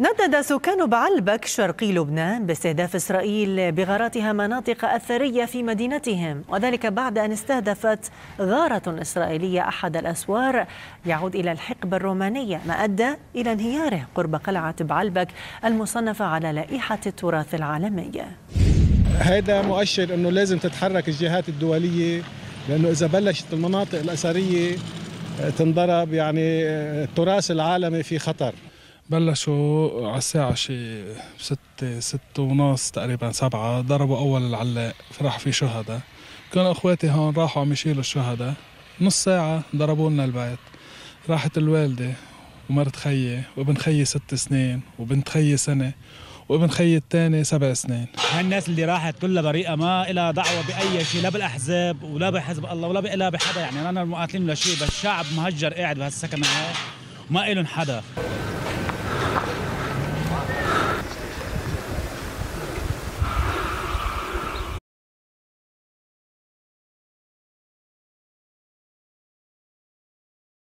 ندد سكان بعلبك شرقي لبنان باستهداف إسرائيل بغاراتها مناطق أثرية في مدينتهم، وذلك بعد أن استهدفت غارة إسرائيلية أحد الأسوار يعود إلى الحقبة الرومانية، ما أدى إلى انهياره قرب قلعة بعلبك المصنفة على لائحة التراث العالمي. هذا مؤشر أنه لازم تتحرك الجهات الدولية، لأنه إذا بلشت المناطق الأثرية تنضرب يعني التراث العالمي في خطر. بلشوا على الساعة شي 6:30 تقريبا 7 ضربوا أول العلاق، فراح في شهداء، كانوا إخواتي هون راحوا عم يشيلوا الشهداء، نص ساعة ضربوا لنا البيت، راحت الوالدة ومرت خيي وابن خيي 6 سنين وبنت خيي سنة وابن خيي الثاني 7 سنين. هالناس اللي راحت كلها بريئة، ما إلها دعوة بأي شيء، لا بالأحزاب ولا بحزب الله ولا بإلها بحدا، يعني أنا المقاتلين ولا شيء، بس الشعب مهجر قاعد بهالسكنة ما إلهم حدا.